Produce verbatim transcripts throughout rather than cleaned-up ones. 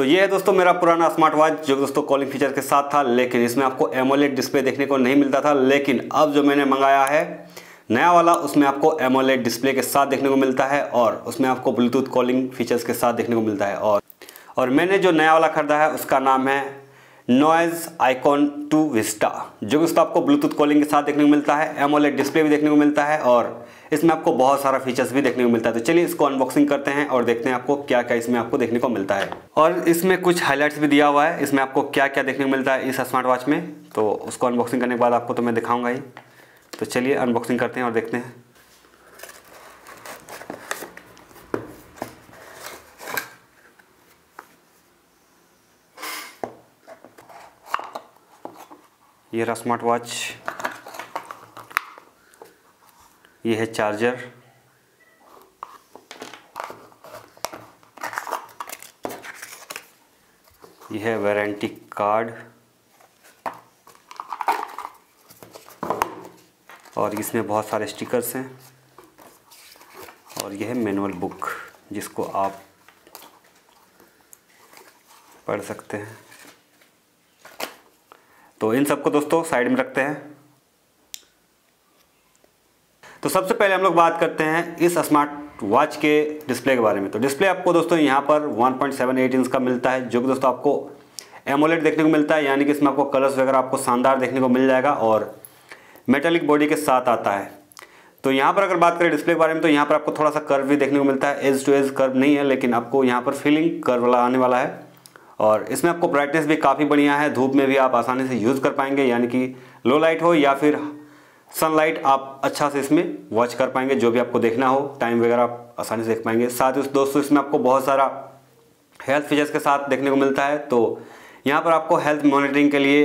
तो ये है दोस्तों मेरा पुराना स्मार्ट वॉच जो दोस्तों कॉलिंग फीचर के साथ था, लेकिन इसमें आपको एमोलेड डिस्प्ले देखने को नहीं मिलता था। लेकिन अब जो मैंने मंगाया है नया वाला, उसमें आपको एमोलेड डिस्प्ले के साथ देखने को मिलता है और उसमें आपको ब्लूटूथ कॉलिंग फीचर्स के साथ देखने को मिलता है। और और मैंने जो नया वाला खरीदा है उसका नाम है नॉइज़ आइकॉन टू विस्टा, जो दोस्तों आपको ब्लूटूथ कॉलिंग के साथ देखने को मिलता है, एमोलेड डिस्प्ले भी देखने को मिलता है और इसमें आपको बहुत सारा फीचर्स भी देखने को मिलता है। तो चलिए इसको अनबॉक्सिंग करते हैं और देखते हैं आपको क्या क्या इसमें आपको देखने को मिलता है और इसमें कुछ हाईलाइट्स भी दिया हुआ है, इसमें आपको क्या क्या देखने को मिलता है इस स्मार्ट वॉच में। तो उसको अनबॉक्सिंग करने के बाद आपको तो मैं दिखाऊँगा ही। तो चलिए अनबॉक्सिंग करते हैं और देखते हैं। ये रहा स्मार्ट वॉच, ये है चार्जर, ये है वारंटी कार्ड और इसमें बहुत सारे स्टिकर्स हैं और यह है मैनुअल बुक जिसको आप पढ़ सकते हैं। तो इन सबको दोस्तों साइड में रखते हैं। तो सबसे पहले हम लोग बात करते हैं इस स्मार्ट वॉच के डिस्प्ले के बारे में। तो डिस्प्ले आपको दोस्तों यहाँ पर one point seven eight inch का मिलता है, जो कि दोस्तों आपको एमोलेड देखने को मिलता है, यानी कि इसमें आपको कलर्स वगैरह आपको शानदार देखने को मिल जाएगा और मेटालिक बॉडी के साथ आता है। तो यहाँ पर अगर बात करें डिस्प्ले के बारे में तो यहाँ पर आपको थोड़ा सा कर्व भी देखने को मिलता है, एज टू एज कर्व नहीं है लेकिन आपको यहाँ पर फीलिंग कर्व वाला आने वाला है। और इसमें आपको ब्राइटनेस भी काफ़ी बढ़िया है, धूप में भी आप आसानी से यूज़ कर पाएंगे, यानी कि लो लाइट हो या फिर सनलाइट आप अच्छा से इसमें वॉच कर पाएंगे, जो भी आपको देखना हो टाइम वगैरह आप आसानी से देख पाएंगे। साथ ही दोस्तों इसमें आपको बहुत सारा हेल्थ फीचर्स के साथ देखने को मिलता है। तो यहाँ पर आपको हेल्थ मॉनिटरिंग के लिए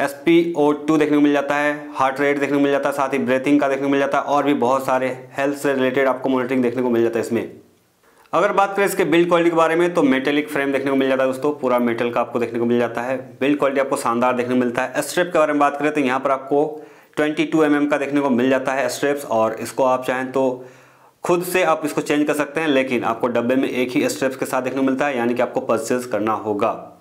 एस पी ओ टू देखने को मिल जाता है, हार्ट रेट देखने को मिल जाता है, साथ ही ब्रीथिंग का देखने को मिल जाता है और भी बहुत सारे हेल्थ से रिलेटेड आपको मॉनिटरिंग देखने को मिल जाता है इसमें। अगर बात करें इसके बिल्ड क्वालिटी के बारे में तो मेटेलिक फ्रेम देखने को मिल जाता है दोस्तों, पूरा मेटल का आपको देखने को मिल जाता है, बिल्ड क्वालिटी आपको शानदार देखने को मिलता है। स्ट्रेप के बारे में बात करें तो यहाँ पर आपको बाईस एम एम का देखने को मिल जाता है स्ट्रेप्स और इसको आप चाहें तो खुद से आप इसको चेंज कर सकते हैं, लेकिन आपको डब्बे में एक ही स्ट्रेप्स के साथ देखने को मिलता है, यानी कि आपको परचेज करना होगा।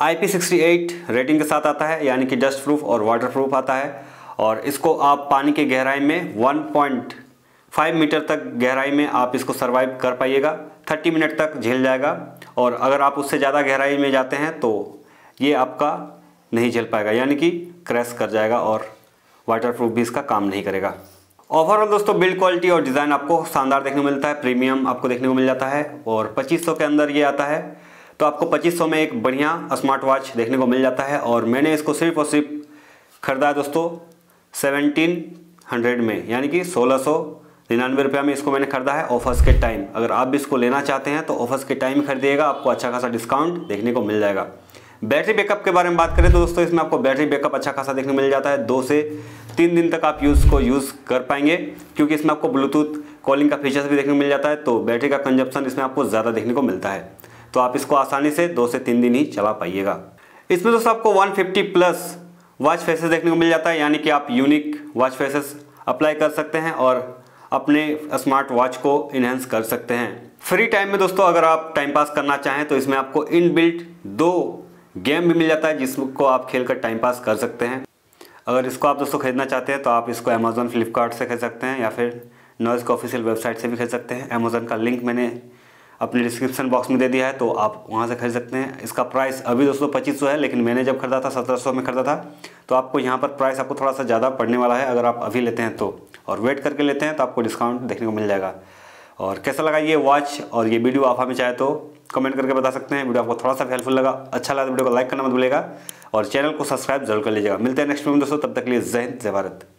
I P sixty eight rating के साथ आता है, यानी कि डस्ट प्रूफ और वाटर प्रूफ आता है और इसको आप पानी की गहराई में वन पॉइंट फाइव मीटर तक गहराई में आप इसको सर्वाइव कर पाइएगा, तीस मिनट तक झेल जाएगा और अगर आप उससे ज़्यादा गहराई में जाते हैं तो ये आपका नहीं झेल पाएगा, यानी कि क्रैश कर जाएगा और वाटर प्रूफ भी इसका काम नहीं करेगा। ओवरऑल दोस्तों बिल्ड क्वालिटी और डिज़ाइन आपको शानदार देखने को मिलता है, प्रीमियम आपको देखने को मिल जाता है और पच्चीस सौ के अंदर ये आता है। तो आपको पच्चीस सौ में एक बढ़िया स्मार्ट वॉच देखने को मिल जाता है और मैंने इसको सिर्फ और सिर्फ खरीदा है दोस्तों सेवनटीन हंड्रेड में, यानी कि सोलह सौ निन्यानवे रुपये में इसको मैंने खरीदा है ऑफर्स के टाइम। अगर आप भी इसको लेना चाहते हैं तो ऑफर्स के टाइम खरीदिएगा, आपको अच्छा खासा डिस्काउंट देखने को मिल जाएगा। बैटरी बैकअप के बारे में बात करें तो दोस्तों इसमें आपको बैटरी बैकअप अच्छा खासा देखने को मिल जाता है, दो से तीन दिन तक आप यूज़ को यूज़ कर पाएंगे क्योंकि इसमें आपको ब्लूटूथ कॉलिंग का फीचर्स भी देखने को मिल जाता है, तो बैटरी का कंजप्शन इसमें आपको ज़्यादा देखने को मिलता है, तो आप इसको आसानी से दो से तीन दिन ही चला पाइएगा। इसमें दोस्तों आपको one fifty plus watch faces देखने को मिल जाता है, यानी कि आप यूनिक वॉच फेसेस अप्लाई कर सकते हैं और अपने स्मार्ट वॉच को इन्हेंस कर सकते हैं। फ्री टाइम में दोस्तों अगर आप टाइम पास करना चाहें तो इसमें आपको इनबिल्ट दो गेम भी मिल जाता है जिसको आप खेल कर टाइम पास कर सकते हैं। अगर इसको आप दोस्तों खरीदना चाहते हैं तो आप इसको अमेज़न फ्लिपकार्ट से खरीद सकते हैं या फिर नॉइज़ का ऑफिशियल वेबसाइट से भी खरीद सकते हैं। अमेज़न का लिंक मैंने अपने डिस्क्रिप्शन बॉक्स में दे दिया है तो आप वहां से खरीद सकते हैं। इसका प्राइस अभी दोस्तों पच्चीस सौ है लेकिन मैंने जब खरीदा था सत्रह सौ में खरीदा था, तो आपको यहां पर प्राइस आपको थोड़ा सा ज़्यादा पड़ने वाला है अगर आप अभी लेते हैं तो, और वेट करके लेते हैं तो आपको डिस्काउंट देखने को मिल जाएगा। और कैसा लगा ये वॉच और ये वीडियो आप हमें चाहे तो कमेंट करके बता सकते हैं। वीडियो आपको थोड़ा सा हेल्पफुल लगा, अच्छा लगा तो वीडियो को लाइक करना मत भूलिएगा और चैनल को सब्सक्राइब जरूर कर लीजिएगा। मिलते हैं नेक्स्ट वीडियो में दोस्तों, तब तक के लिए जय हिंद जय भारत।